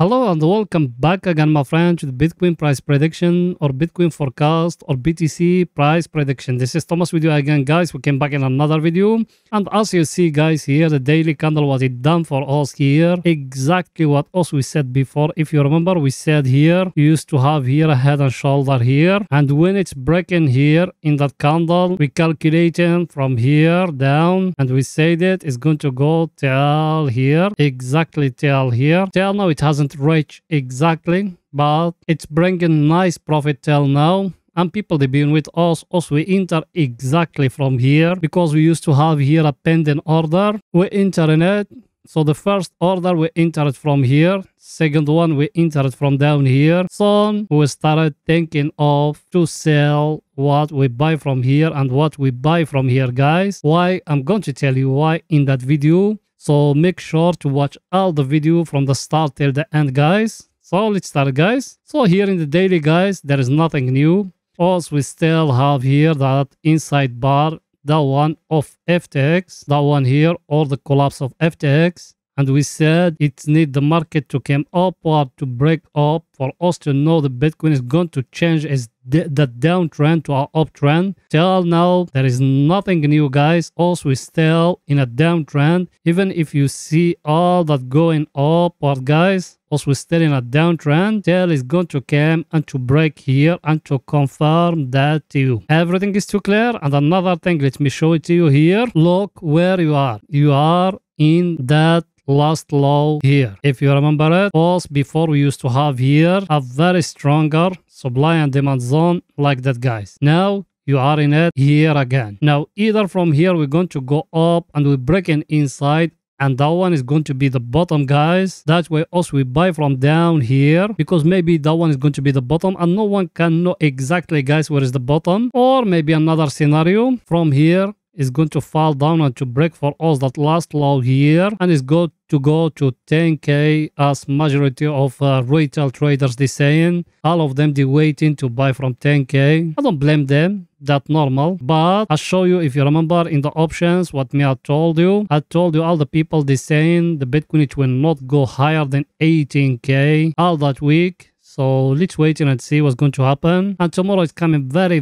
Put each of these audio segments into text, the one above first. Hello and welcome back again, my friends, to the Bitcoin price prediction or Bitcoin forecast or BTC price prediction. This is Thomas with you again, guys. We came back in another video, and as you see, guys, here the daily candle, what it done for us here, exactly what us we said before. If you remember, we said here you used to have here a head and shoulder here, and when it's breaking here in that candle, we calculated from here down, and we said it's going to go till here, exactly till here. Till now it hasn't reach exactly, but it's bringing nice profit till now. And people, they've been with us, we enter exactly from here, because we used to have here a pending order. We enter in it. So the first order we entered from here, second one we entered from down here. So we started thinking of to sell what we buy from here and what we buy from here, guys. Why? I'm going to tell you why in that video. So make sure to watch all the video from the start till the end, guys. So let's start, guys. So here in the daily, guys, there is nothing new. Also, we still have here that inside bar, the one of FTX, that one here, or the collapse of FTX. And we said it need the market to come upward, to break up, for us to know the Bitcoin is going to change as the downtrend to our uptrend. Till now, there is nothing new, guys. Also, we're still in a downtrend. Even if you see all that going upward, guys, also we're still in a downtrend. Till is going to come and to break here and to confirm that to you. Everything is too clear. And another thing, let me show it to you here. Look where you are. You are in that last low here. If you remember it, also before we used to have here a very stronger supply and demand zone like that, guys. Now you are in it here again. Now either from here we're going to go up and we're breaking inside, and that one is going to be the bottom, guys. That way also we buy from down here, because maybe that one is going to be the bottom and no one can know exactly, guys, where is the bottom. Or maybe another scenario, from here is going to fall down and to break for us that last low here, and it's going to go to 10k, as majority of retail traders, they saying all of them they waiting to buy from 10k. I don't blame them, that's normal. But I show you, if you remember in the options what me I told you all the people they saying the Bitcoin it will not go higher than 18k all that week. So let's wait and see what's going to happen. And tomorrow is coming very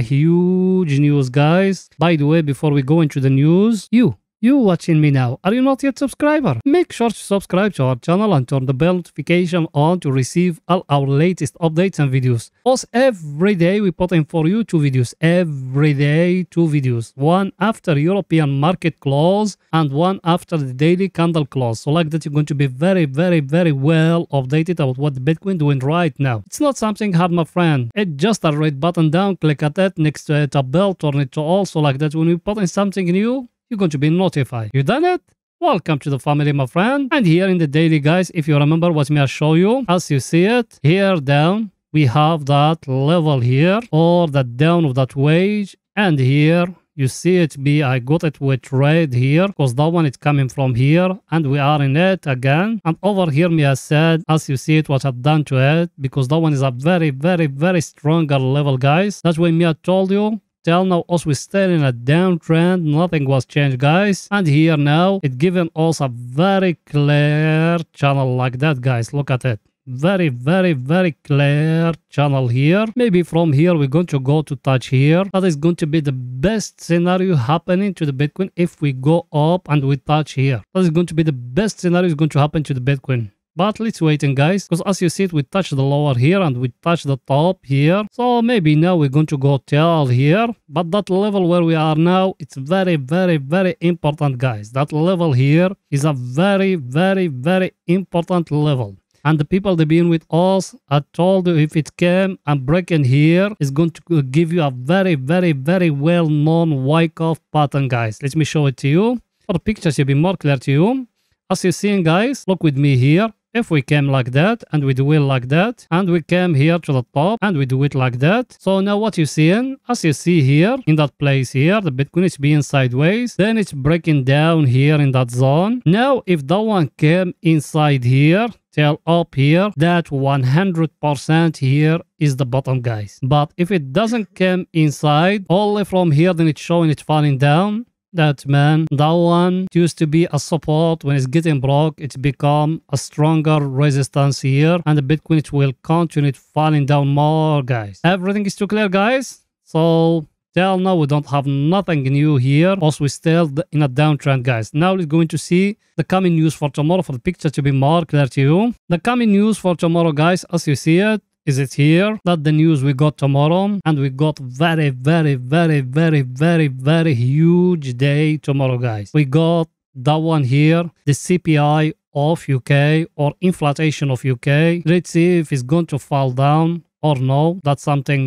huge news, guys. By the way, before we go into the news, you watching me now, are you not yet subscriber? Make sure to subscribe to our channel and turn the bell notification on to receive all our latest updates and videos. Also, every day we put in for you 2 videos. Every day 2 videos. One after European market close and one after the daily candle close. So like that, you're going to be very well updated about what Bitcoin doing right now. It's not something hard, my friend. It's just a red button down, click at that, next to it a bell, turn it to all. So like that, when we put in something new, you're going to be notified. You done it? Welcome to the family, my friend. And here in the daily, guys, if you remember what me I show you, as you see it, here down, we have that level here, or that down of that wage. And here, you see it be, I got it with red here, because that one is coming from here, and we are in it again. And over here, me I said, as you see it, what I've done to it, because that one is a very stronger level, guys. That's why me I told you, till now us we're still in a downtrend, nothing was changed, guys. And here now it given us a very clear channel like that, guys. Look at it, very clear channel here. Maybe from here we're going to go to touch here. That is going to be the best scenario happening to the Bitcoin. If we go up and we touch here, that is going to be the best scenario is going to happen to the Bitcoin. But let's wait, guys, because as you see it, we touch the lower here and we touch the top here. So maybe now we're going to go till here. But that level where we are now, it's very important, guys. That level here is a very important level. And the people that been with us, I told you, if it came and breaking here, it's going to give you a very well-known Wyckoff pattern, guys. Let me show it to you. For the pictures, will be more clear to you. As you're seeing, guys, look with me here. If we came like that and we do it like that, and we came here to the top and we do it like that. So now what you're seeing, as you see here in that place here, the Bitcoin is being sideways, then it's breaking down here in that zone. Now if that one came inside here till up here, that 100% here is the bottom, guys. But if it doesn't come inside only from here, then it's showing it's falling down. that, man. That one used to be a support. When it's getting broke, it's become a stronger resistance here, and the Bitcoin it will continue falling down more, guys. Everything is too clear, guys. So till now we don't have nothing new here. Also we're still in a downtrend, guys. Now we're going to see the coming news for tomorrow for the picture to be more clear to you. The coming news for tomorrow, guys, as you see it, is it here. That the news we got tomorrow, and we got very huge day tomorrow, guys. We got that one here, the CPI of UK, or inflation of UK. Let's see if it's going to fall down or no. That's something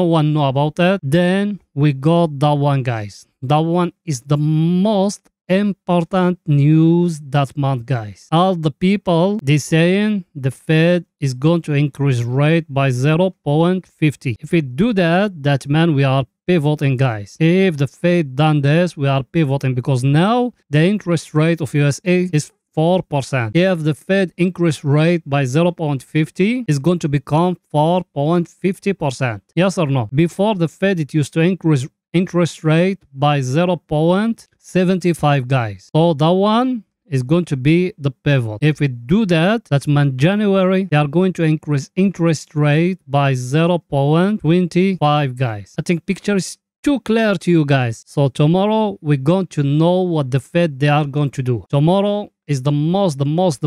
no one know about it. Then we got that one, guys. That one is the most important news that month, guys. All the people, they saying the Fed is going to increase rate by 0.50. if we do that, man, we are pivoting, guys. If the Fed done this, we are pivoting, because now the interest rate of USA is 4%. If the Fed increase rate by 0.50, it's going to become 4.50%. Yes or no? Before, the Fed it used to increase interest rate by 0.75, guys. So that one is going to be the pivot. If we do that, that's man, January they are going to increase interest rate by 0.25, guys. I think picture is too clear to you, guys. So tomorrow we're going to know what the Fed they are going to do. Tomorrow is the most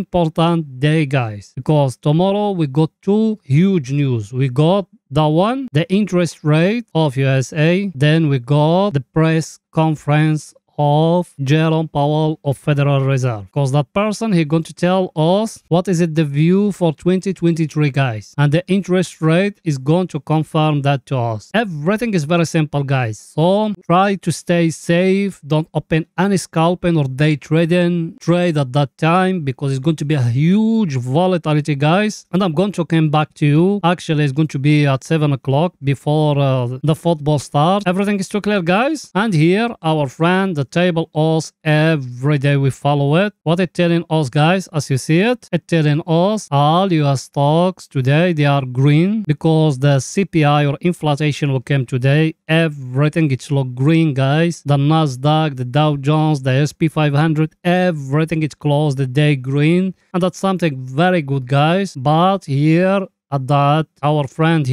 important day, guys, because tomorrow we got two huge news. We got that one, the interest rate of USA. Then we got the press conference of Jerome Powell of Federal Reserve, because that person he going to tell us what is it the view for 2023, guys, and the interest rate is going to confirm that to us. Everything is very simple, guys. So try to stay safe. Don't open any scalping or day trading trade at that time, because it's going to be a huge volatility, guys. And I'm going to come back to you. Actually, it's going to be at 7 o'clock before the football starts. Everything is too clear, guys. And here our friend the table us every day, we follow it. What it telling us, guys, as you see it, it telling us all US stocks today they are green, because the CPI or inflation will come today. Everything it's look green, guys. The Nasdaq, the Dow Jones, the S&P 500, everything it's closed the day green, and that's something very good, guys. But here at that, our friend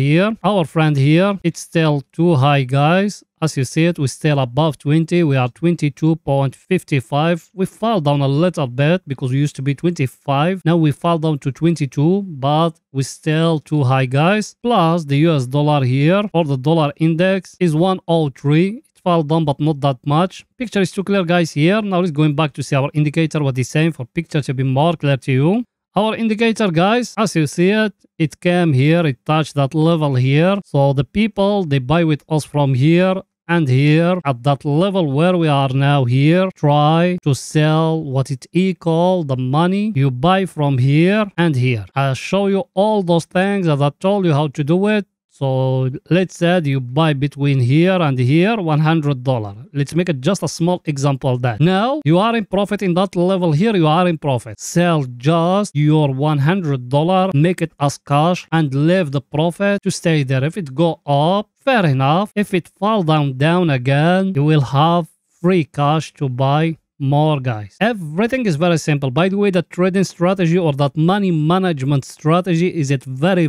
here, it's still too high, guys. As you see it, we're still above 20. We are 22.55. we fall down a little bit, because we used to be 25, now we fall down to 22, but we're still too high, guys. Plus the US dollar here, or the dollar index, is 103. It fell down, but not that much. Picture is too clear, guys. Here now it's going back to see our indicator, what is saying for picture to be more clear to you. Our indicator, guys, as you see it, it came here, it touched that level here. So the people, they buy with us from here and here. At that level where we are now here, try to sell what it equal the money you buy from here and here. I'll show you all those things that I told you how to do it. So let's say you buy between here and here $100. Let's make it just a small example that. Now you are in profit in that level here. You are in profit. Sell just your $100, make it as cash, and leave the profit to stay there. If it go up, fair enough. If it fall down again, you will have free cash to buy more, guys. Everything is very simple. By the way, the trading strategy or that money management strategy is it very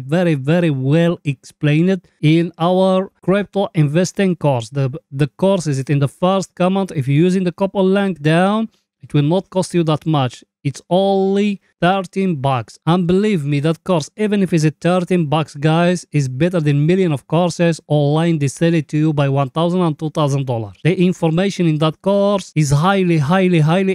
well explained in our crypto investing course. The course is it in the first comment. If you're using the coupon link down, it will not cost you that much. It's only $13, and believe me, that course, even if it's a $13, guys, is better than million of courses online. They sell it to you by $1,000 and $2,000. The information in that course is highly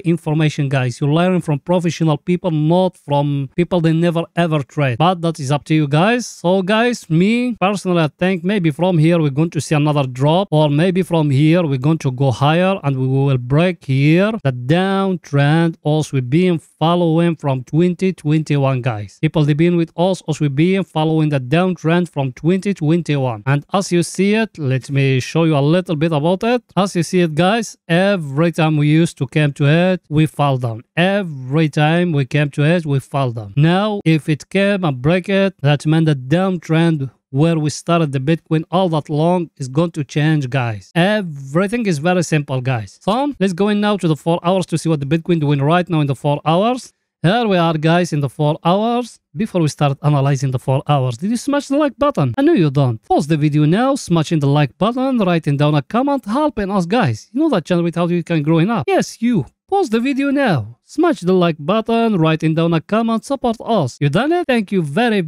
information, guys. You learn from professional people, not from people they never ever trade. But that is up to you, guys. So guys, me personally, I think maybe from here we're going to see another drop, or maybe from here we're going to go higher, and we will break here the downtrend also we've been following from 2021, guys. People they've been with us as we've been following the downtrend from 2021. And as you see it, let me show you a little bit about it. As you see it, guys, every time we used to come to it, we fall down. Every time we came to it, we fall down. Now if it came and break it, that meant the downtrend where we started the Bitcoin all that long is going to change, guys. Everything is very simple, guys. So let's go in now to the 4 hours to see what the Bitcoin doing right now in the 4 hours. Here we are, guys, in the 4 hours. Before we start analyzing the 4 hours, did you smash the like button? I know you don't. Pause the video now, smashing the like button, writing down a comment, helping us, guys. You know that channel without you can growing up. Yes, you. Pause the video now, smash the like button, writing down a comment, support us. You done it? Thank you very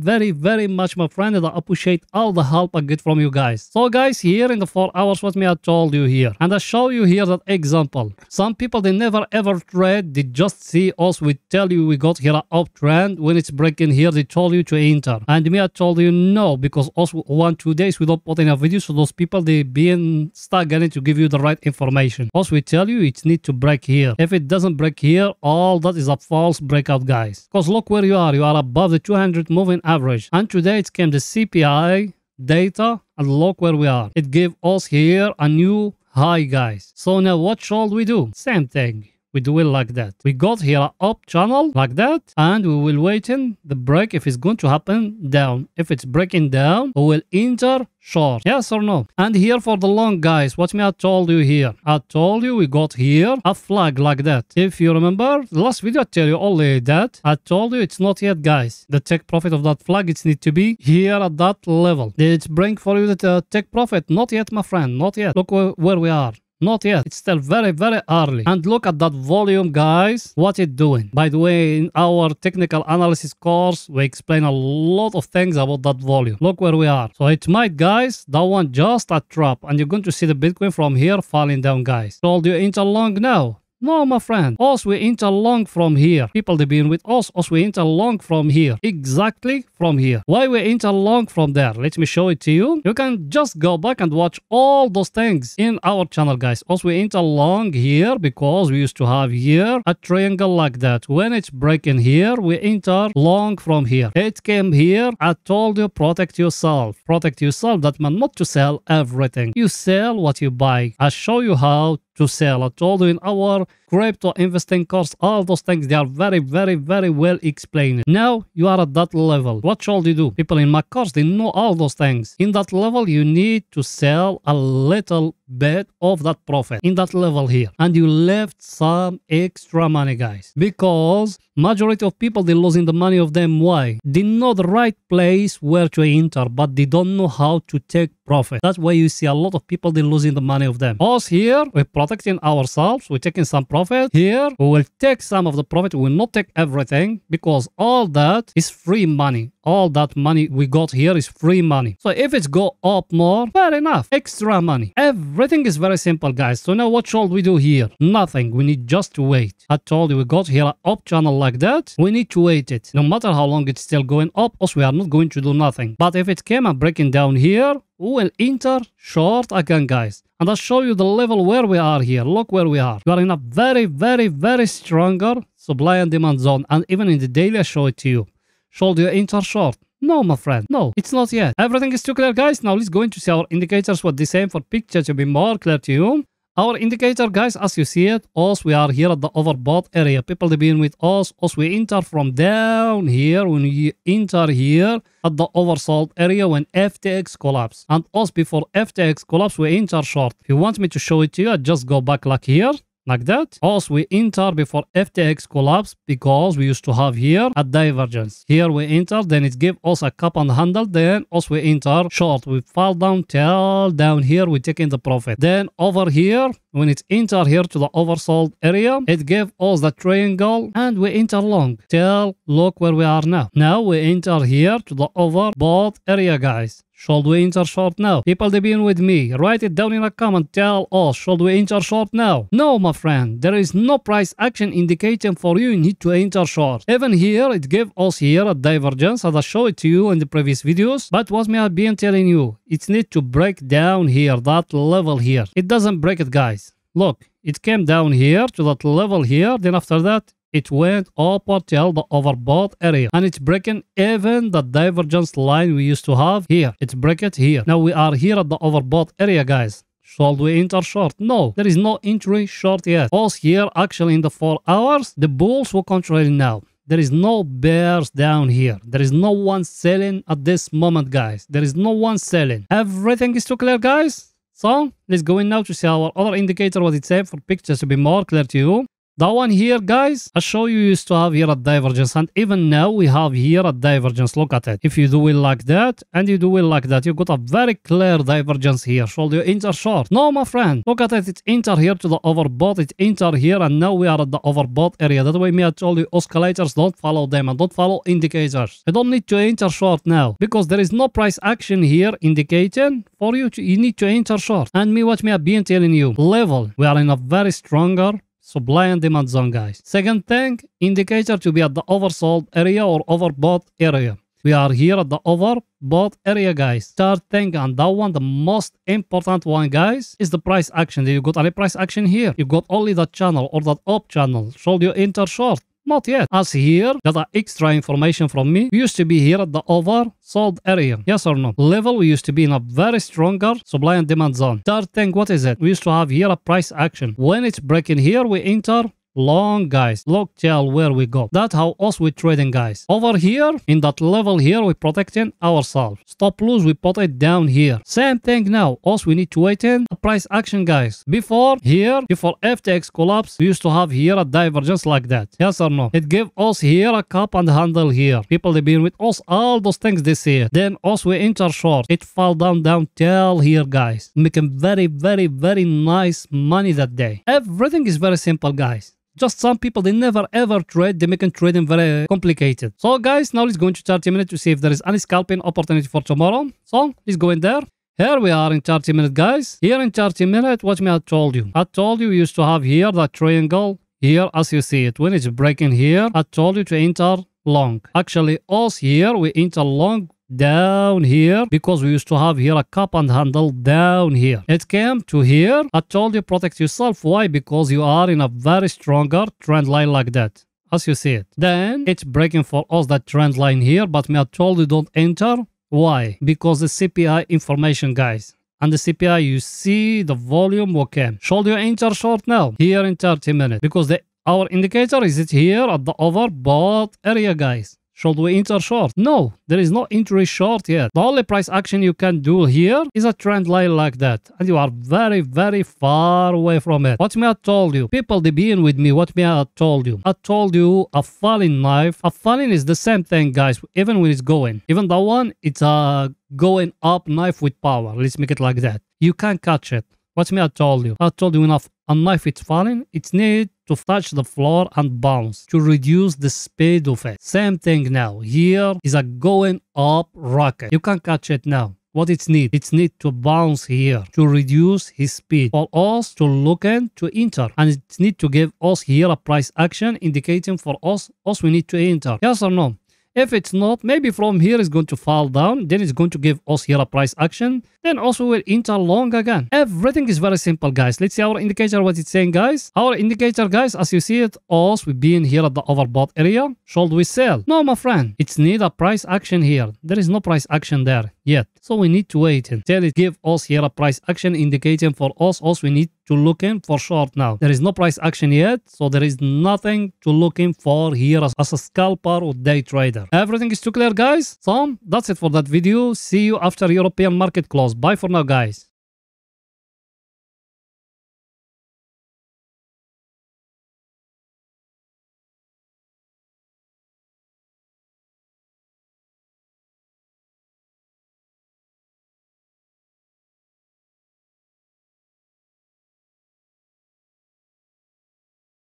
much, my friend, and I appreciate all the help I get from you guys. So guys, here in the 4 hours, what me I told you here, and I show you here that example. Some people, they never ever trade, they just see us, we tell you we got here an uptrend, when it's breaking here, they told you to enter, and me I told you no, because us 1-2 days we don't put in a video, so those people, they being stagnant to give you the right information. Also we tell you it need to break here. If it doesn't break here, all that is a false breakout, guys, because look where you are above the 200 moving average, and today it came the CPI data, and look where we are, it gave us here a new high, guys. So now what should we do? Same thing, we do it like that. We got here an up channel like that, and we will wait in the break if it's going to happen down. If it's breaking down, we will enter short, yes or no. And here for the long, guys, what me I told you here, I told you we got here a flag like that. If you remember the last video, I tell you only that I told you it's not yet, guys, the take profit of that flag, it's need to be here at that level. It's bring for you the take profit. Not yet, my friend, not yet. Look where we are. Not yet, it's still very early. And look at that volume, guys, what it doing. By the way, in our technical analysis course, we explain a lot of things about that volume. Look where we are. So it might, guys, that one just a trap, and you're going to see the Bitcoin from here falling down, guys. Told you enter long now. No, my friend, us we enter long from here. People, they been with us we enter long from here, exactly from here. Why we enter long from there? Let me show it to you. You can just go back and watch all those things in our channel, guys. Us we enter long here because we used to have here a triangle like that. When it's breaking here, we enter long from here. It came here. I told you protect yourself, protect yourself. That meant not to sell everything. You sell what you buy. I show you how to sell. I told you in our crypto investing course, all those things, they are very well explained. Now you are at that level. What should you do? People in my course, they know all those things. In that level, you need to sell a little bit of that profit in that level here, and you left some extra money, guys, because majority of people, they're losing the money of them. Why? They know the right place where to enter, but they don't know how to take profit. That's why you see a lot of people, they're losing the money of them. Us here, we're protecting ourselves, we're taking some profit here. We will take some of the profit, we will not take everything, because all that is free money. All that money we got here is free money. So if it's go up more, fair enough, extra money. Everything is very simple, guys. So now what should we do here? Nothing, we need just to wait. I told you we got here an up channel like that, we need to wait it. No matter how long it's still going up, us we are not going to do nothing. But if it came and breaking down here, we will enter short again, guys. And I'll show you the level where we are here. Look where we are. We are in a very stronger supply and demand zone. And even in the daily, I show it to you. Should you enter short? No, my friend. No, it's not yet. Everything is too clear, guys. Now let's go into see our indicators, what they say for picture to be more clear to you. Our indicator, guys, as you see it, us we are here at the overbought area. People, they been with us we enter from down here. When we enter here at the oversold area when FTX collapse, and us before FTX collapse, we enter short. If you want me to show it to you, I just go back like here. Like that, also we enter before FTX collapse, because we used to have here a divergence. Here we enter, then it gave us a cup and handle, then also we enter short. We fall down till down here, we take in the profit. Then over here, when it enter here to the oversold area, it gave us the triangle, and we enter long till look where we are now. Now we enter here to the overbought area, guys. Should we enter short now? People, they been with me. Write it down in a comment. Tell us, should we enter short now? No, my friend. There is no price action indicating for you need to enter short. Even here, it gave us here a divergence, as I showed it to you in the previous videos. But what may I been telling you? It need to break down here, that level here. It doesn't break it, guys. Look, it came down here to that level here. Then after that, it went up until the overbought area, and it's breaking even the divergence line we used to have here. It's breaking here. Now we are here at the overbought area, guys. Should we enter short? No, there is no entry short yet. Also here, actually in the 4 hours, the bulls were controlling now. There is no bears down here. There is no one selling at this moment, guys. There is no one selling. Everything is too clear, guys. So let's go in now to see our other indicator, what it said, for pictures to be more clear to you. That one here, guys, I show you used to have here at divergence, and even now we have here at divergence. Look at it. If you do it like that and you do it like that, you got a very clear divergence here. Should you enter short? No, my friend. Look at it. It's enter here to the overbought. It enter here, and now we are at the overbought area. That way, me, I told you, oscillators, don't follow them and don't follow indicators. You don't need to enter short now because there is no price action here indicating for you. You need to enter short. And me, what me have been telling you, level. We are in a very stronger supply and demand zone, guys. Second thing, indicator to be at the oversold area or overbought area. We are here at the overbought area, guys. Third thing, and that one, the most important one, guys, is the price action. You got any price action here? You got only that channel or that up channel. Should you enter short? Not yet. As here, got an extra information from me. We used to be here at the oversold area. Yes or no? Level, we used to be in a very stronger supply and demand zone. Third thing, what is it? We used to have here a price action. When it's breaking here, we enter long, guys. Look till where we go. That's how us we trading, guys. Over here, in that level here, we protecting ourselves. Stop loss, we put it down here. Same thing now. Us, we need to wait in a price action, guys. Before here, before FTX collapse, we used to have here a divergence like that. Yes or no? It gave us here a cup and handle here. People, they've been with us all those things this year. Then us, we enter short. It fell down till here, guys. Making very nice money that day. Everything is very simple, guys. Just some people, they never ever trade. They making trading very complicated. So guys, now let's go into 30 minutes to see if there is any scalping opportunity for tomorrow. So let's go in there. Here we are in 30 minutes, guys. Here in 30 minutes, what me I told you. I told you we used to have here that triangle here as you see it. When it's breaking here, I told you to enter long. Actually, us here, we enter long down here because we used to have here a cup and handle down here. It came to here. I told you protect yourself. Why? Because you are in a very stronger trend line like that as you see it. Then it's breaking for us that trend line here, but me I told you don't enter. Why? Because the CPI information, guys. And the CPI, you see the volume. Okay, should you enter short now here in 30 minutes? Because our indicator is it here at the overbought area, guys. Should we enter short? No, there is no entry short yet. The only price action you can do here is a trend line like that. And you are very far away from it. What me I told you? People, they being with me, what me I told you? I told you a falling knife. A falling is the same thing, guys, even when it's going. Even that one, it's a going up knife with power. Let's make it like that. You can't catch it. What me I told you? I told you enough. A knife it's falling, it needs to touch the floor and bounce to reduce the speed of it. Same thing now. Here is a going up rocket. You can't catch it now. What it needs? It needs to bounce here to reduce his speed for us to look and to enter. And it needs to give us here a price action indicating for us we need to enter. Yes or no? If it's not, maybe from here it's going to fall down. Then it's going to give us here a price action. Then also we'll enter long again. Everything is very simple, guys. Let's see our indicator, what it's saying, guys. Our indicator, guys, as you see it, us, we've been here at the overbought area. Should we sell? No, my friend. It's need a price action here. There is no price action there yet. So we need to wait until it give us here a price action indicating for us we need to look in for short now. There is no price action yet, so there is nothing to look in for here as a scalper or day trader. Everything is too clear, guys. So that's it for that video. See you after European market close. Bye for now, guys.